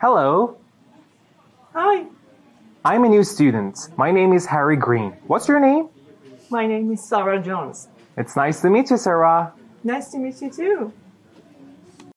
Hello. Hi. I'm a new student. My name is Harry Green. What's your name? My name is Sarah Jones. It's nice to meet you, Sarah. Nice to meet you too.